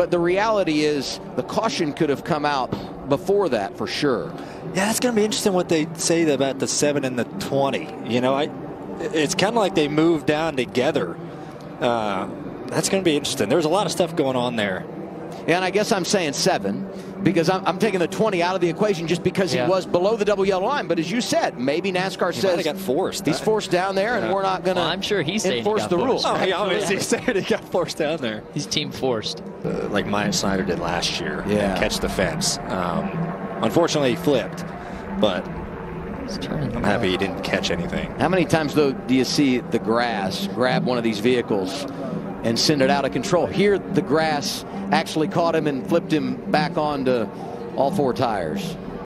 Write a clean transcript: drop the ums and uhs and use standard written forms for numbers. But the reality is the caution could have come out before that for sure. Yeah, it's going to be interesting what they say about the 7 and the 20. You know, it's kind of like they moved down together. That's going to be interesting. There's a lot of stuff going on there. And I guess I'm saying 7 because I'm taking the 20 out of the equation just because he was below the double yellow line. But as you said, maybe NASCAR says he got forced. He's forced down there, and we're not going to enforce the rules. Oh, he obviously said he got forced down there. He's team forced. Like Maya Snyder did last year. Yeah. Catch the fence. Unfortunately, he flipped, but I'm happy he didn't catch anything. How many times, though, do you see the grass grab one of these vehicles and send it out of control? Here, the grass actually caught him and flipped him back onto all 4 tires.